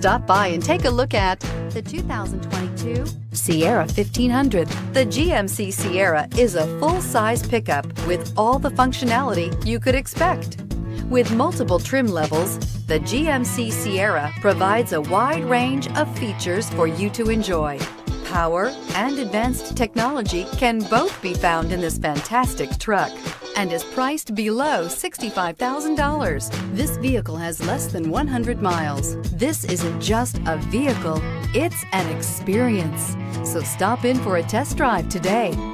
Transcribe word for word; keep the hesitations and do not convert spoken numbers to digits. Stop by and take a look at the two thousand twenty-two Sierra fifteen hundred. The G M C Sierra is a full-size pickup with all the functionality you could expect. With multiple trim levels, the G M C Sierra provides a wide range of features for you to enjoy. Power and advanced technology can both be found in this fantastic truck and is priced below sixty-five thousand dollars. This vehicle has less than one hundred miles. This isn't just a vehicle, it's an experience. So stop in for a test drive today.